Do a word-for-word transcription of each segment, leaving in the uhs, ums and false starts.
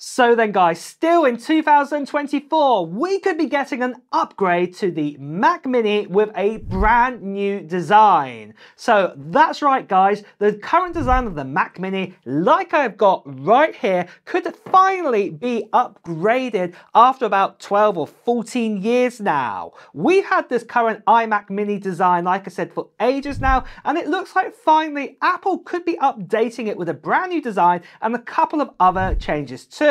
So then guys, still in two thousand twenty-four, we could be getting an upgrade to the Mac Mini with a brand new design. So that's right guys, the current design of the Mac Mini, like I've got right here, could finally be upgraded after about twelve or fourteen years now. We've had this current iMac Mini design, like I said, for ages now, and it looks like finally Apple could be updating it with a brand new design and a couple of other changes too.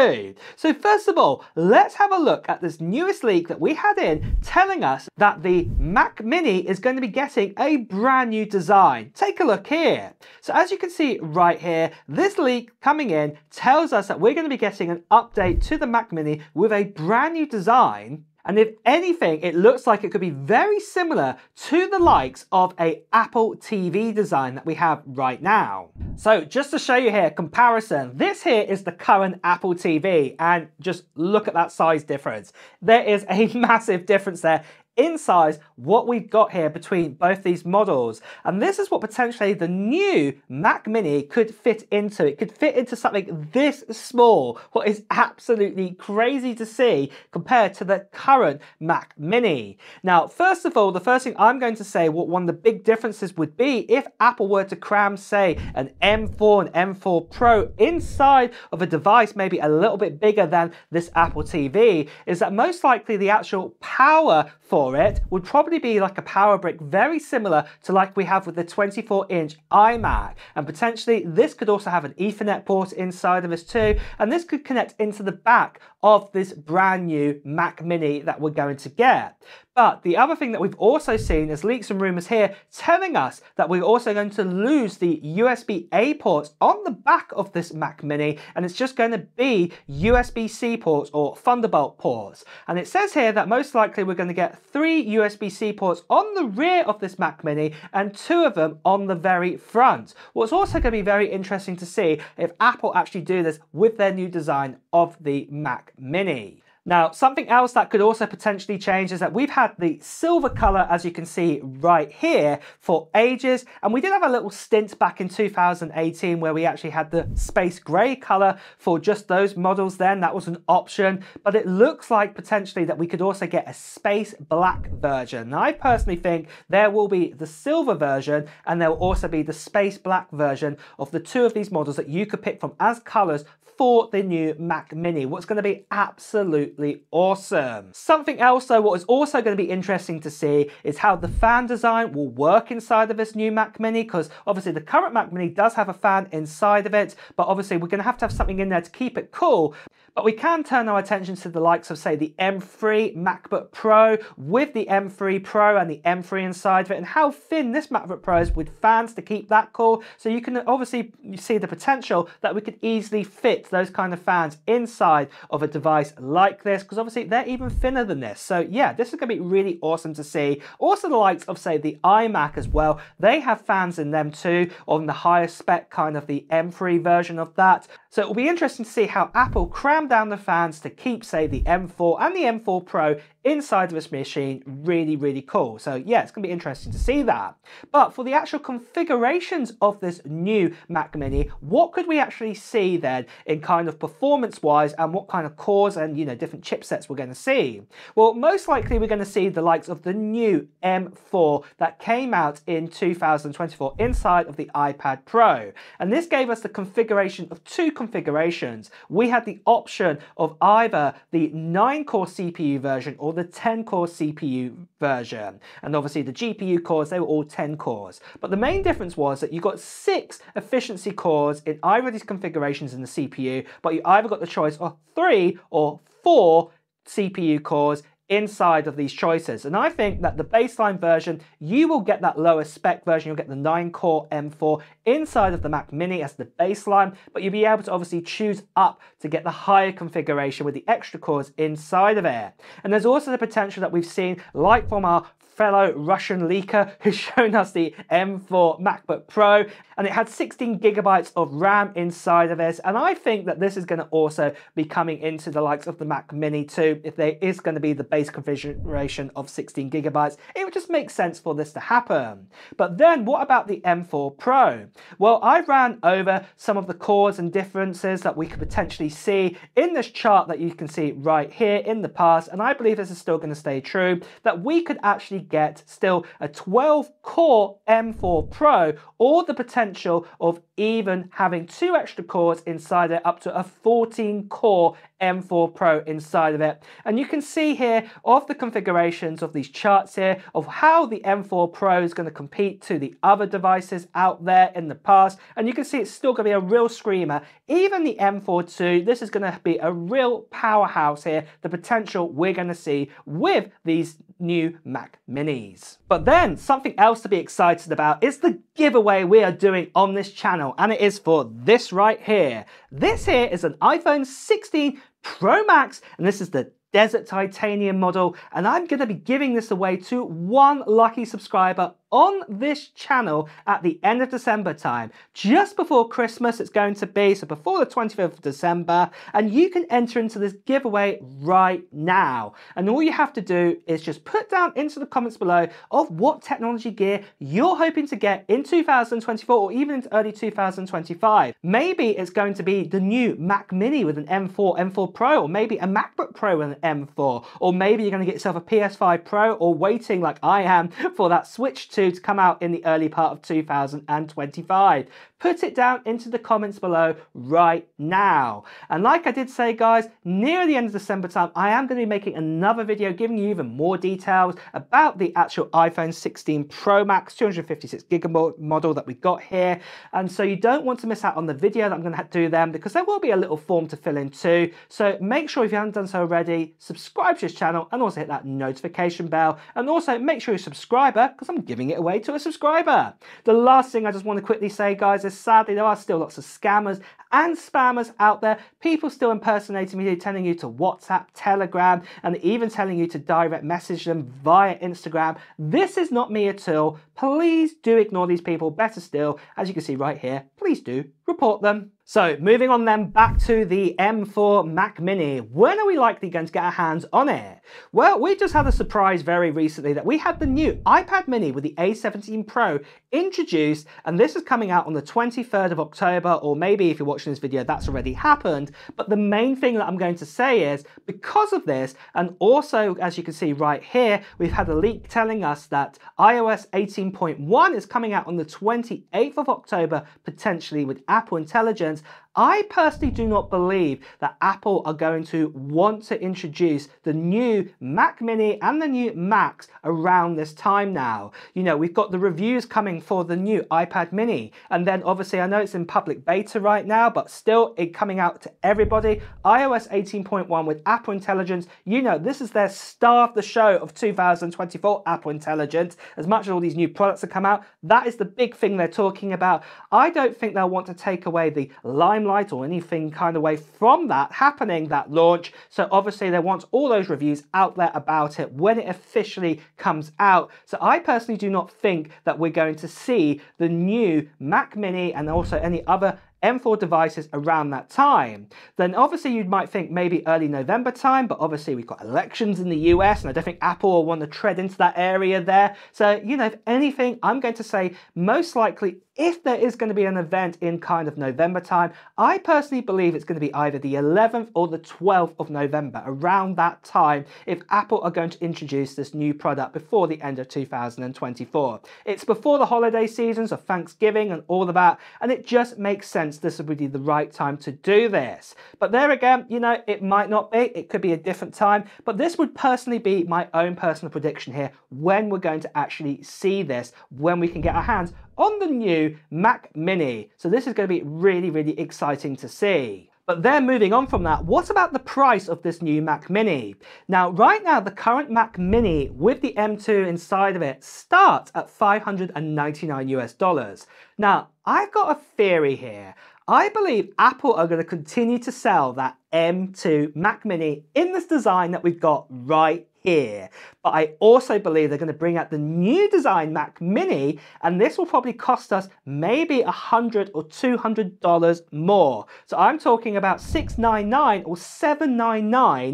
So first of all, let's have a look at this newest leak that we had in telling us that the Mac Mini is going to be getting a brand new design. Take a look here. So as you can see right here, this leak coming in tells us that we're going to be getting an update to the Mac Mini with a brand new design. And if anything, it looks like it could be very similar to the likes of a Apple T V design that we have right now. So just to show you here, comparison, this here is the current Apple T V, and just look at that size difference. There is a massive difference there in size, what we've got here between both these models. And this is what potentially the new Mac Mini could fit into. It could fit into something this small, what is absolutely crazy to see compared to the current Mac Mini. Now, first of all, the first thing I'm going to say, what one of the big differences would be if Apple were to cram, say, an M four and M four Pro inside of a device maybe a little bit bigger than this Apple T V, is that most likely the actual power for it would probably be like a power brick, very similar to like we have with the twenty-four inch iMac, and potentially this could also have an Ethernet port inside of us too, and this could connect into the back of this brand new Mac Mini that we're going to get. But the other thing that we've also seen is leaks and rumors here telling us that we're also going to lose the U S B A ports on the back of this Mac Mini, and it's just going to be U S B C ports or Thunderbolt ports. And it says here that most likely we're going to get three U S B C ports on the rear of this Mac Mini and two of them on the very front. What's also going to be very interesting to see if Apple actually do this with their new design of the Mac Mini. Now, something else that could also potentially change is that we've had the silver color, as you can see right here, for ages. And we did have a little stint back in two thousand eighteen where we actually had the space gray color for just those models then. That was an option, but it looks like potentially that we could also get a space black version. Now, I personally think there will be the silver version and there will also be the space black version of the two of these models that you could pick from as colors for the new Mac Mini. What's going to be absolutely awesome. Something else though, what is also going to be interesting to see is how the fan design will work inside of this new Mac Mini, because obviously the current Mac Mini does have a fan inside of it, but obviously we're going to have to have something in there to keep it cool. But we can turn our attention to the likes of, say, the M three MacBook Pro with the M three Pro and the M three inside of it, and how thin this MacBook Pro is with fans to keep that cool. So you can obviously see the potential that we could easily fit those kind of fans inside of a device like this, because obviously they're even thinner than this. So yeah, this is going to be really awesome to see. Also the likes of, say, the iMac as well, they have fans in them too, on the higher spec kind of the M three version of that. So it'll be interesting to see how Apple crams down the fans to keep, say, the M four and the M four Pro inside of this machine really, really cool. So yeah, it's going to be interesting to see that. But for the actual configurations of this new Mac Mini, what could we actually see then in kind of performance-wise, and what kind of cores and, you know, different chipsets we're going to see? Well, most likely we're going to see the likes of the new M four that came out in two thousand twenty-four inside of the iPad Pro. And this gave us the configuration of two configurations. We had the option of either the nine core C P U version or the ten core C P U version. And obviously the G P U cores, they were all ten cores. But the main difference was that you got six efficiency cores in either of these configurations in the C P U, but you either got the choice of three or four C P U cores inside of these choices. And I think that the baseline version, you will get that lower spec version, you'll get the nine core M four inside of the Mac Mini as the baseline, but you'll be able to obviously choose up to get the higher configuration with the extra cores inside of it. And there's also the potential that we've seen, like from our fellow Russian leaker who's shown us the M four MacBook Pro, and it had sixteen gigabytes of RAM inside of this, and I think that this is going to also be coming into the likes of the Mac Mini too. If there is going to be the base configuration of sixteen gigabytes, it would just make sense for this to happen. But then what about the M four Pro? Well, I ran over some of the cores and differences that we could potentially see in this chart that you can see right here in the past, and I believe this is still going to stay true, that we could actually get still a twelve core M four Pro, or the potential of even having two extra cores inside it, up to a fourteen core M four Pro inside of it. And you can see here of the configurations of these charts here of how the M four Pro is going to compete to the other devices out there in the past, and you can see it's still going to be a real screamer. Even the M four two, this is going to be a real powerhouse here, the potential we're going to see with these new Mac Minis. But then something else to be excited about is the giveaway we are doing on this channel, and it is for this right here. This here is an iPhone sixteen Pro Max, and this is the Desert Titanium model, and I'm going to be giving this away to one lucky subscriber on this channel at the end of December time, just before Christmas. It's going to be, so before the twenty-fifth of December, and you can enter into this giveaway right now. And all you have to do is just put down into the comments below of what technology gear you're hoping to get in two thousand twenty-four or even into early two thousand twenty-five. Maybe it's going to be the new Mac Mini with an M four, M four Pro, or maybe a MacBook Pro with an M four, or maybe you're going to get yourself a P S five Pro, or waiting like I am for that Switch two to come out in the early part of two thousand twenty-five. Put it down into the comments below right now. And like I did say, guys, near the end of December time, I am going to be making another video giving you even more details about the actual iPhone sixteen Pro Max two hundred fifty-six gig model that we got here. And so you don't want to miss out on the video that I'm going to do then, because there will be a little form to fill in too. So make sure, if you haven't done so already, subscribe to this channel and also hit that notification bell. And also make sure you're a subscriber, because I'm giving it away to a subscriber. The last thing I just want to quickly say, guys, is sadly there are still lots of scammers and spammers out there, people still impersonating me, telling you to WhatsApp, Telegram, and even telling you to direct message them via Instagram. This is not me at all. Please do ignore these people. Better still, as you can see right here, please do report them. So moving on then back to the M four Mac Mini. When are we likely going to get our hands on it? Well, we just had a surprise very recently that we had the new iPad Mini with the A seventeen Pro introduced, and this is coming out on the twenty-third of October, or maybe if you're watching this video, that's already happened. But the main thing that I'm going to say is, because of this, and also as you can see right here, we've had a leak telling us that iOS eighteen point one is coming out on the twenty-eighth of October, potentially with Apple Intelligence. I personally do not believe that Apple are going to want to introduce the new Mac Mini and the new Macs around this time now. You know, we've got the reviews coming for the new iPad Mini, and then obviously I know it's in public beta right now, but still it coming out to everybody. iOS eighteen point one with Apple Intelligence, you know, this is their star of the show of two thousand twenty-four, Apple Intelligence. As much as all these new products that come out, that is the big thing they're talking about. I don't think they'll want to take away the limelight or anything kind of way from that happening, that launch. So obviously they want all those reviews out there about it when it officially comes out. So I personally do not think that we're going to see the new Mac Mini and also any other M four devices around that time. Then obviously you might think maybe early November time, but obviously we've got elections in the U S, and I don't think Apple will want to tread into that area there. So, you know, if anything, I'm going to say most likely, if there is going to be an event in kind of November time, I personally believe it's going to be either the eleventh or the twelfth of November, around that time, if Apple are going to introduce this new product before the end of two thousand twenty-four. It's before the holiday seasons of Thanksgiving and all of that, and it just makes sense this would be the right time to do this. But there again, you know, it might not be, it could be a different time, but this would personally be my own personal prediction here, when we're going to actually see this, when we can get our hands on the new Mac Mini. So this is going to be really, really exciting to see. But then moving on from that, what about the price of this new Mac Mini? Now, right now, the current Mac Mini with the M two inside of it starts at five hundred ninety-nine US dollars. Now, I've got a theory here. I believe Apple are going to continue to sell that M two Mac Mini in this design that we've got right here. But I also believe they're going to bring out the new design Mac Mini, and this will probably cost us maybe a hundred or two hundred dollars more. So I'm talking about six ninety-nine or seven ninety-nine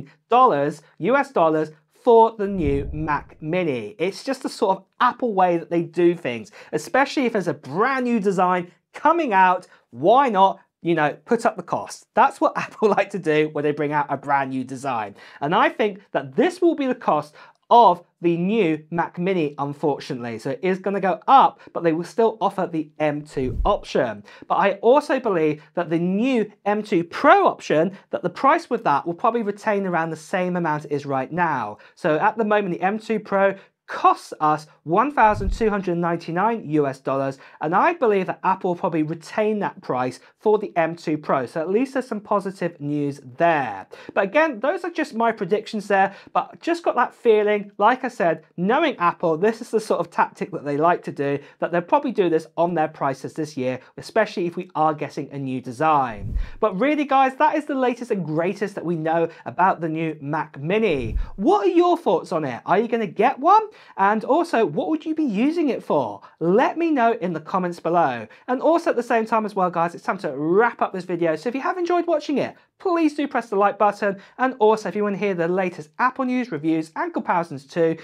U S dollars for the new Mac Mini. It's just the sort of Apple way that they do things, especially if there's a brand new design coming out. Why not, you know, put up the cost? That's what Apple like to do when they bring out a brand new design. And I think that this will be the cost of the new Mac Mini, unfortunately. So it is going to go up, but they will still offer the M two option. But I also believe that the new M two Pro option, that the price with that will probably retain around the same amount it is right now. So at the moment, the M two Pro costs us one thousand two hundred ninety-nine U S dollars, and I believe that Apple will probably retain that price for the M two Pro, so at least there's some positive news there. But again, those are just my predictions there, but just got that feeling, like I said, knowing Apple, this is the sort of tactic that they like to do, that they'll probably do this on their prices this year, especially if we are getting a new design. But really guys, that is the latest and greatest that we know about the new Mac Mini. What are your thoughts on it? Are you going to get one? And also, what would you be using it for? Let me know in the comments below. And also at the same time as well guys, it's time to wrap up this video. So if you have enjoyed watching it, please do press the like button. And also if you want to hear the latest Apple news, reviews and comparisons too,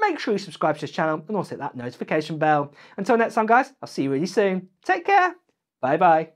make sure you subscribe to this channel and also hit that notification bell. Until next time guys, I'll see you really soon. Take care. Bye bye.